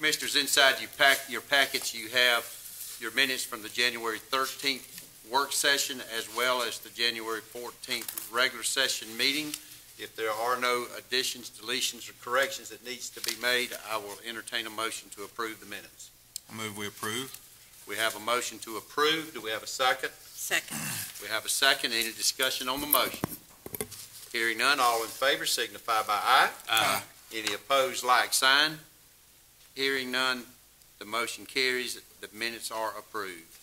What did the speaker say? Commissioners, inside your packets you have your minutes from the January 13th work session as well as the January 14th regular session meeting. If there are no additions, deletions, or corrections that needs to be made, I will entertain a motion to approve the minutes. I move we approve. We have a motion to approve. Do we have a second? Second. We have a second. Any discussion on the motion? Hearing none, all in favor signify by aye. Aye. Any opposed, like sign. Hearing none, the motion carries. The minutes are approved.